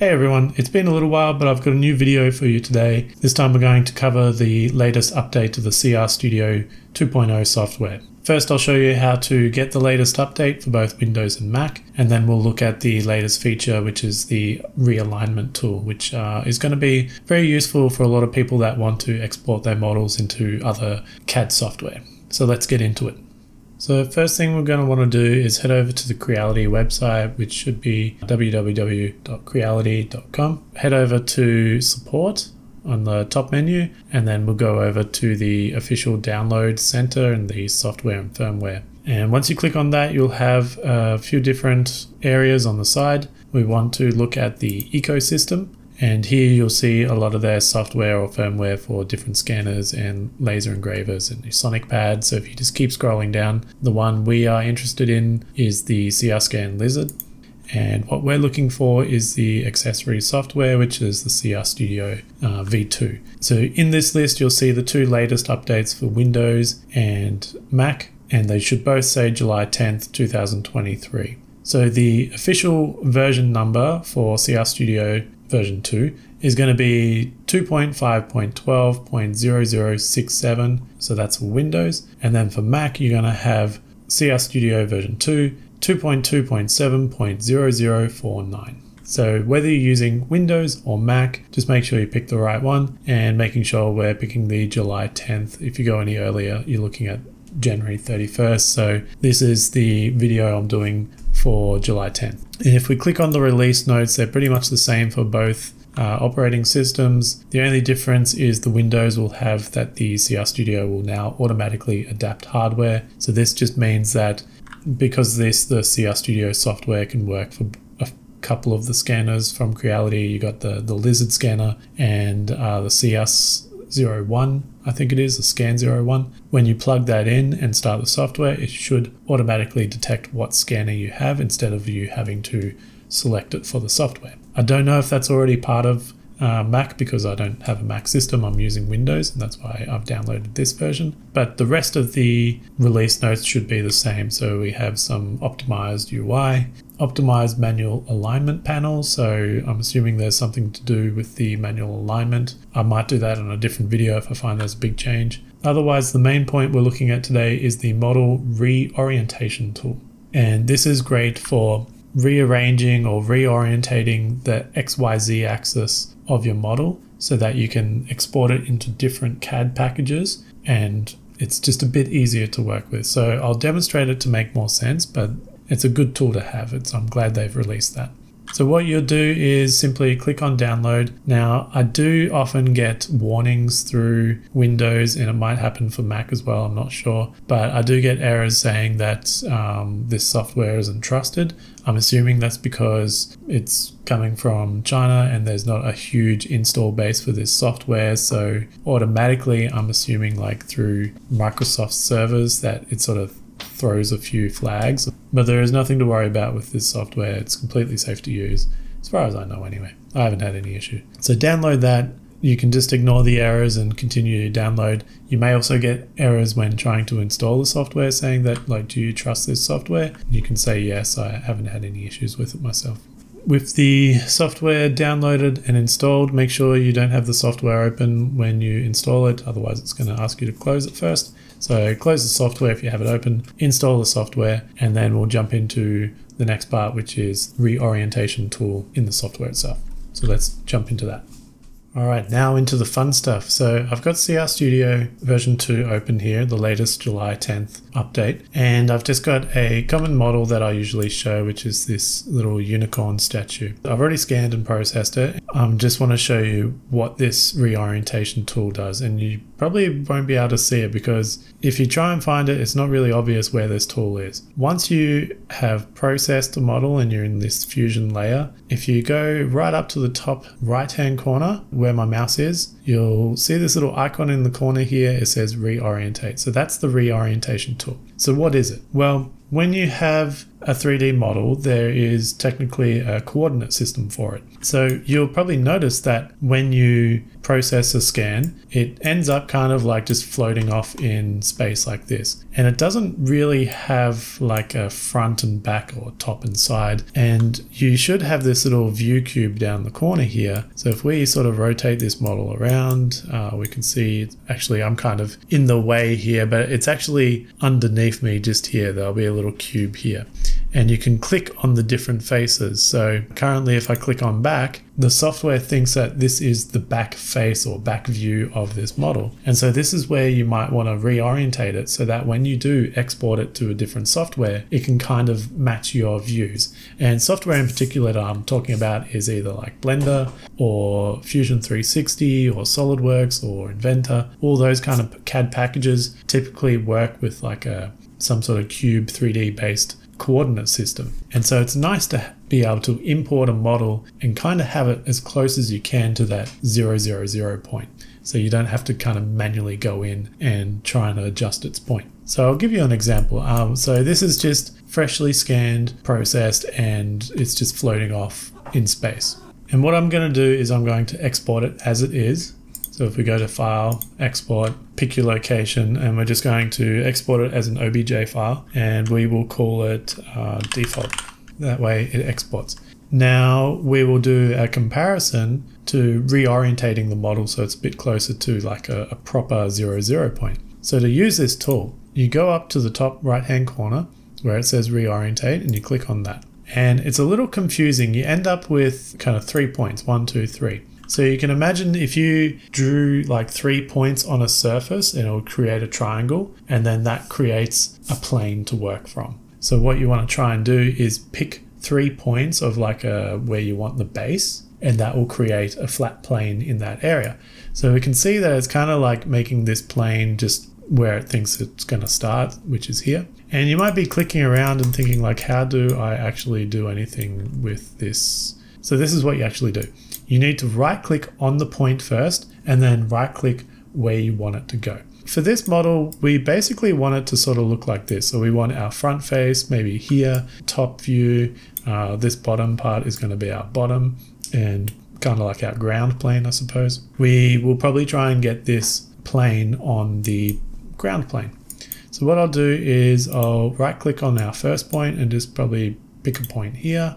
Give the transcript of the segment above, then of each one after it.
Hey everyone, it's been a little while, but I've got a new video for you today. This time we're going to cover the latest update to the CR Studio 2.0 software. First I'll show you how to get the latest update for both Windows and Mac, and then we'll look at the latest feature, which is the realignment tool, which is going to be very useful for a lot of people that want to export their models into other CAD software. So let's get into it. So the first thing we're going to want to do is head over to the Creality website, which should be www.creality.com. Head over to support on the top menu, and then we'll go over to the official download center and the software and firmware. And once you click on that, you'll have a few different areas on the side. We want to look at the ecosystem, and here you'll see a lot of their software or firmware for different scanners and laser engravers and sonic pads. So if you just keep scrolling down, the one we are interested in is the CR Scan Lizard. And what we're looking for is the accessory software, which is the CR Studio V2. So in this list, you'll see the two latest updates for Windows and Mac, and they should both say July 10th, 2023. So the official version number for CR Studio version 2 is going to be 2.5.12.0067, so that's for Windows. And then for Mac, you're going to have CR Studio version 2, 2.2.7.0049. So whether you're using Windows or Mac, just make sure you pick the right one, and making sure we're picking the July 10th. If you go any earlier, you're looking at January 31st. So this is the video I'm doing for July 10th. And if we click on the release notes, they're pretty much the same for both operating systems. The only difference is the Windows will have that the CR Studio will now automatically adapt hardware. So this just means that because the CR Studio software can work for a couple of the scanners from Creality. You got the Lizard scanner and the CS01, I think it is, the Scan01. When you plug that in and start the software, it should automatically detect what scanner you have instead of you having to select it for the software. I don't know if that's already part of Mac, because I don't have a Mac system. I'm using Windows, and that's why I've downloaded this version. But the rest of the release notes should be the same. So we have some optimized UI, optimized manual alignment panel. So I'm assuming there's something to do with the manual alignment. I might do that in a different video if I find there's a big change. Otherwise, the main point we're looking at today is the model reorientation tool. And this is great for rearranging or reorientating the XYZ axis of your model so that you can export it into different CAD packages, and it's just a bit easier to work with. So I'll demonstrate it to make more sense, but it's a good tool to have. I'm glad they've released that. So what you'll do is simply click on download. Now, I do often get warnings through Windows, and it might happen for Mac as well, I'm not sure, but I do get errors saying that this software isn't trusted. I'm assuming that's because it's coming from China and there's not a huge install base for this software. So automatically, I'm assuming like through Microsoft servers that it sort of throws a few flags, but there is nothing to worry about with this software. It's completely safe to use, as far as I know anyway. I haven't had any issue. So download that. You can just ignore the errors and continue to download. You may also get errors when trying to install the software saying that, like, do you trust this software? You can say yes, I haven't had any issues with it myself. With the software downloaded and installed, make sure you don't have the software open when you install it, otherwise it's going to ask you to close it first. So close the software if you have it open, install the software, and then we'll jump into the next part, which is reorientation tool in the software itself. So let's jump into that. All right, now into the fun stuff. So I've got CR Studio version 2 open here, the latest July 10th update. And I've just got a common model that I usually show, which is this little unicorn statue. I've already scanned and processed it. I just want to show you what this reorientation tool does. And you probably won't be able to see it because if you try and find it, it's not really obvious where this tool is. Once you have processed the model and you're in this Fusion layer, if you go right up to the top right-hand corner, where my mouse is, you'll see this little icon in the corner here. It says reorientate. So that's the reorientation tool. So what is it? Well, when you have a 3D model, there is technically a coordinate system for it. So you'll probably notice that when you process a scan, it ends up kind of like just floating off in space like this. And it doesn't really have like a front and back or top and side. And you should have this little view cube down the corner here. So if we sort of rotate this model around, we can see, actually I'm kind of in the way here, but it's actually underneath me just here. There'll be a little cube here. And you can click on the different faces. So currently if I click on back, the software thinks that this is the back face or back view of this model. And so this is where you might want to reorientate it so that when you do export it to a different software, it can kind of match your views. And software in particular that I'm talking about is either like Blender or Fusion 360 or SolidWorks or Inventor. All those kind of CAD packages typically work with like some sort of cube 3D based coordinate system. And so it's nice to be able to import a model and kind of have it as close as you can to that 0, 0, 0 point. So you don't have to kind of manually go in and try and adjust its point. So I'll give you an example. So this is just freshly scanned, processed, and it's just floating off in space. And what I'm going to do is I'm going to export it as it is. So if we go to File, Export, pick your location, and we're just going to export it as an OBJ file, and we will call it default. That way it exports. Now we will do a comparison to reorientating the model so it's a bit closer to like a proper 0, 0 point. So to use this tool, you go up to the top right-hand corner where it says reorientate, and you click on that. And it's a little confusing. You end up with kind of 3 points, 1, 2, 3. So you can imagine if you drew like 3 points on a surface, and it'll create a triangle, and then that creates a plane to work from. So what you want to try and do is pick 3 points of like where you want the base, and that will create a flat plane in that area. So we can see that it's kind of like making this plane just where it thinks it's going to start, which is here. And you might be clicking around and thinking like, how do I actually do anything with this? So this is what you actually do. You need to right click on the point first, and then right click where you want it to go. For this model, we basically want it to sort of look like this. So we want our front face, maybe here, top view, this bottom part is going to be our bottom, and kind of like our ground plane, I suppose. We will probably try and get this plane on the ground plane. So what I'll do is I'll right click on our first point and just probably pick a point here.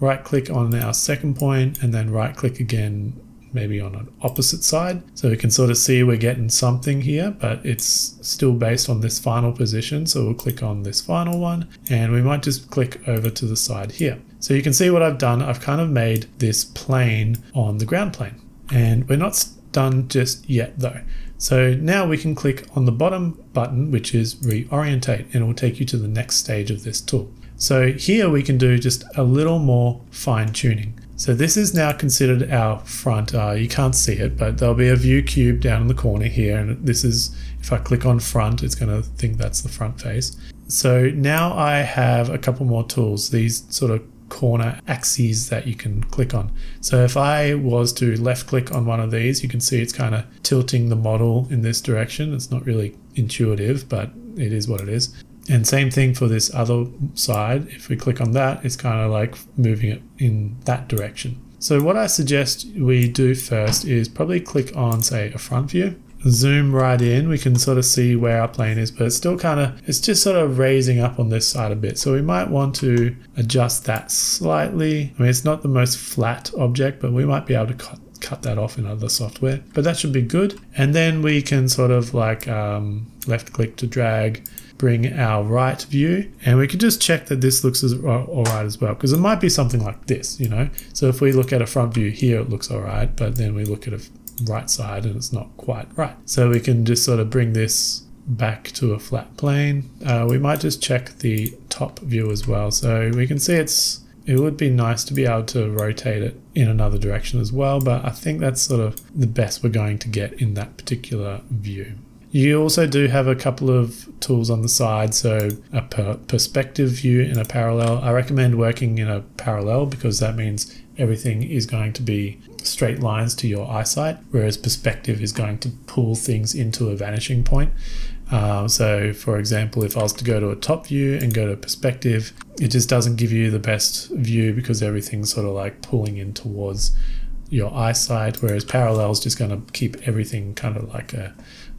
Right click on our second point, and then right click again, maybe on an opposite side. So we can sort of see we're getting something here, but it's still based on this final position. So we'll click on this final one, and we might just click over to the side here. So you can see what I've done. I've kind of made this plane on the ground plane, and we're not done just yet though. So now we can click on the bottom button, which is reorientate, and it will take you to the next stage of this tool. So here we can do just a little more fine tuning. So this is now considered our front. You can't see it, but there'll be a view cube down in the corner here. And this is, if I click on front, it's going to think that's the front face. So now I have a couple more tools, these sort of corner axes that you can click on. So if I was to left click on one of these, you can see it's kind of tilting the model in this direction. It's not really intuitive, but it is what it is. And same thing for this other side. If we click on that, it's kind of like moving it in that direction. So what I suggest we do first is probably click on, say, a front view. Zoom right in. We can sort of see where our plane is, but it's still kind of, it's just sort of raising up on this side a bit. So we might want to adjust that slightly. I mean, it's not the most flat object, but we might be able to cut that off in other software, but that should be good. And then we can sort of like left click to drag, bring our right view, and we can just check that this looks all right as well, because it might be something like this, you know. So if we look at a front view here, it looks all right, but then we look at a right side and it's not quite right. So we can just sort of bring this back to a flat plane. We might just check the top view as well. So we can see it would be nice to be able to rotate it in another direction as well, but I think that's sort of the best we're going to get in that particular view. You also do have a couple of tools on the side, so a perspective view and a parallel. I recommend working in a parallel because that means everything is going to be straight lines to your eyesight, whereas perspective is going to pull things into a vanishing point. So for example, if I was to go to a top view and go to perspective, it just doesn't give you the best view because everything's sort of like pulling in towards your eyesight, whereas parallel is just going to keep everything kind of like a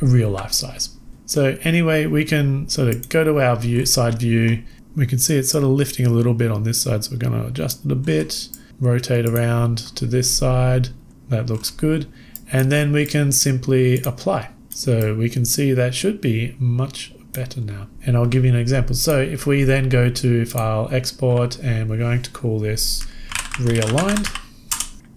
real life size. So anyway, we can sort of go to our view, side view. We can see it's sort of lifting a little bit on this side, so we're going to adjust it a bit, rotate around to this side. That looks good. And then we can simply apply. So we can see that should be much better now. And I'll give you an example. So if we then go to File, Export, and we're going to call this Realigned.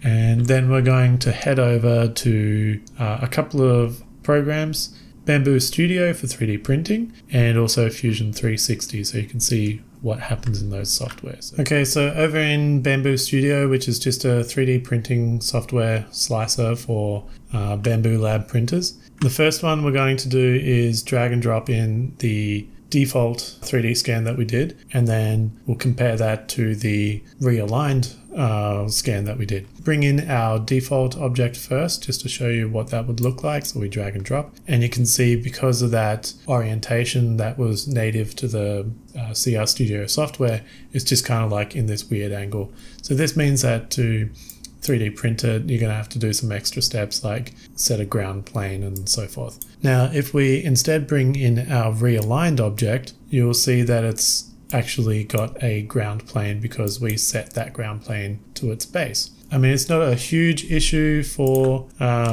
And then we're going to head over to a couple of programs, Bambu Studio for 3D printing and also Fusion 360, so you can see what happens in those softwares. Okay, so over in Bambu Studio, which is just a 3D printing software slicer for Bambu Lab printers, the first one we're going to do is drag and drop in the default 3D scan that we did, and then we'll compare that to the realigned scan that we did. Bring in our default object first just to show you what that would look like. So we drag and drop, and you can see because of that orientation that was native to the CR Studio software, it's just kind of like in this weird angle. So this means that to 3D printer, you're going to have to do some extra steps like set a ground plane and so forth. Now, if we instead bring in our realigned object, you will see that it's actually got a ground plane because we set that ground plane to its base. I mean, it's not a huge issue for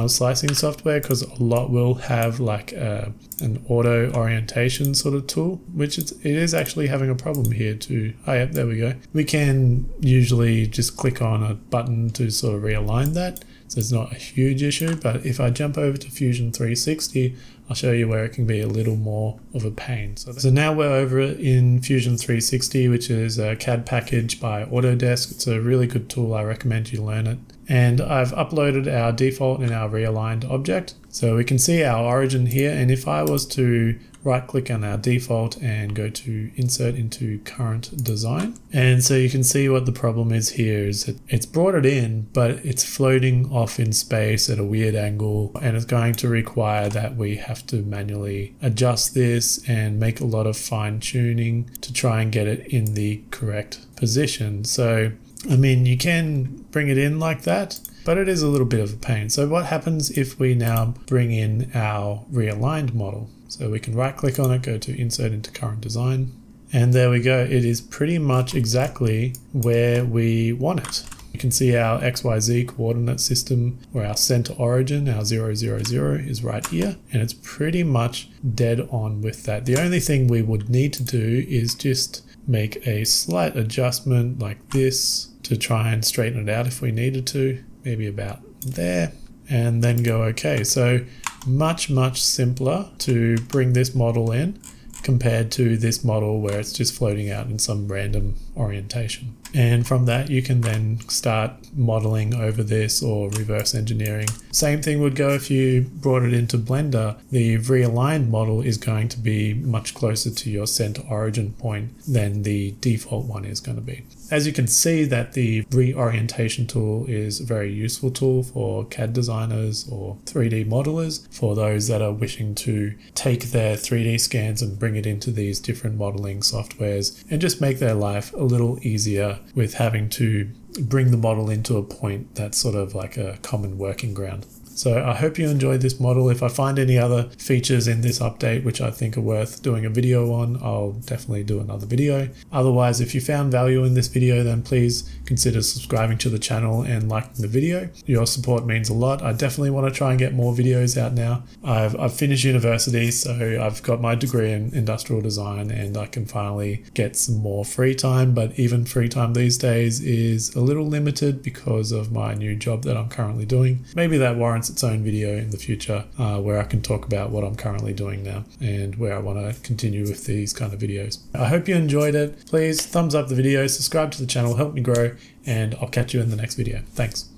slicing software because a lot will have like an auto orientation sort of tool, which it is actually having a problem here too. Oh, yeah, there we go. We can usually just click on a button to sort of realign that. So it's not a huge issue, but if I jump over to Fusion 360, I'll show you where it can be a little more of a pain. So now we're over in Fusion 360, which is a CAD package by Autodesk. It's a really good tool. I recommend you learn it. And I've uploaded our default and our realigned object. So we can see our origin here. And if I was to right click on our default and go to insert into current design. And so you can see what the problem is here is that it's brought it in, but it's floating off in space at a weird angle. And it's going to require that we have to manually adjust this and make a lot of fine tuning to try and get it in the correct position. So, I mean, you can bring it in like that, but it is a little bit of a pain. So what happens if we now bring in our realigned model? So we can right click on it, go to insert into current design, and there we go. It is pretty much exactly where we want it. You can see our XYZ coordinate system where our center origin, our 0, 0, 0 is right here, and it's pretty much dead on with that. The only thing we would need to do is just make a slight adjustment like this to try and straighten it out if we needed to, maybe about there, and then go okay. So much simpler to bring this model in compared to this model where it's just floating out in some random orientation. And from that you can then start modeling over this or reverse engineering. Same thing would go if you brought it into Blender. The realigned model is going to be much closer to your center origin point than the default one is going to be. As you can see, that the reorientation tool is a very useful tool for CAD designers or 3D modelers, for those that are wishing to take their 3D scans and bring it into these different modeling softwares and just make their life a little easier with having to bring the model into a point that's sort of like a common working ground. So I hope you enjoyed this model. If I find any other features in this update which I think are worth doing a video on, I'll definitely do another video. Otherwise, if you found value in this video, then please consider subscribing to the channel and liking the video. Your support means a lot. I definitely want to try and get more videos out now. I've finished university, so I've got my degree in industrial design and I can finally get some more free time, but even free time these days is a little limited because of my new job that I'm currently doing. Maybe that warrants its own video in the future where I can talk about what I'm currently doing now and where I want to continue with these kind of videos. I hope you enjoyed it. Please thumbs up the video, subscribe to the channel, help me grow, and I'll catch you in the next video. Thanks.